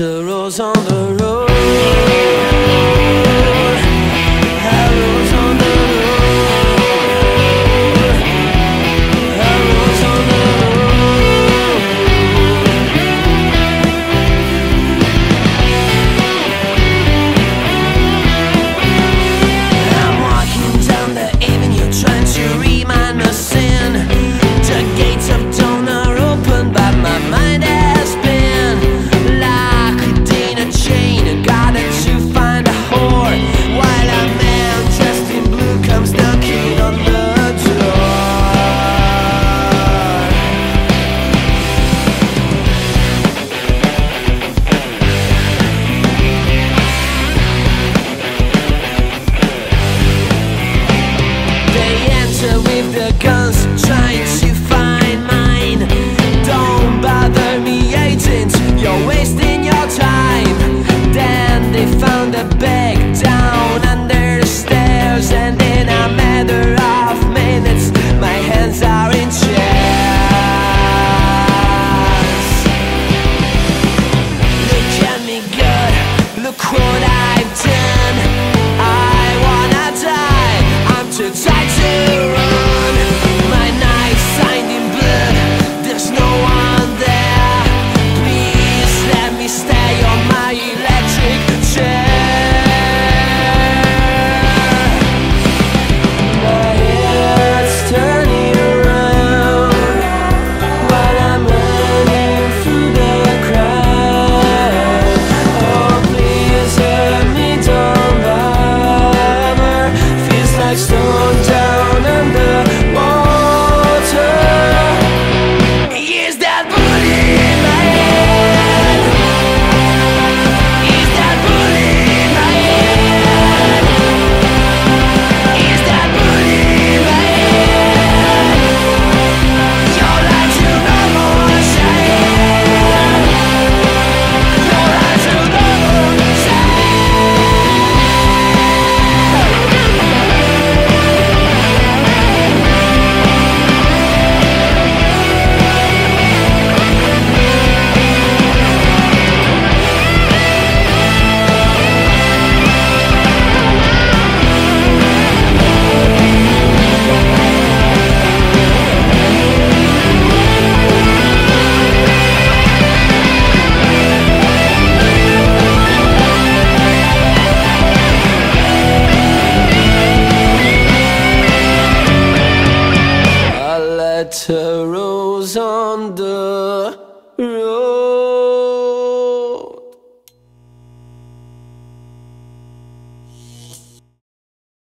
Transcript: Rolls on the road, arrows on the road, arrows on the road. I'm walking down the avenue trying to read my no sin. The gates of dawn are open but my mind has been with the guns trying to find mine. Don't bother me, agent, you're wasting your time. Then they found a bag down under the stairs, and in a matter of minutes my hands are in chains. Look at me good, look what I've done. I wanna die, I'm too tired to run. Arrows on the road.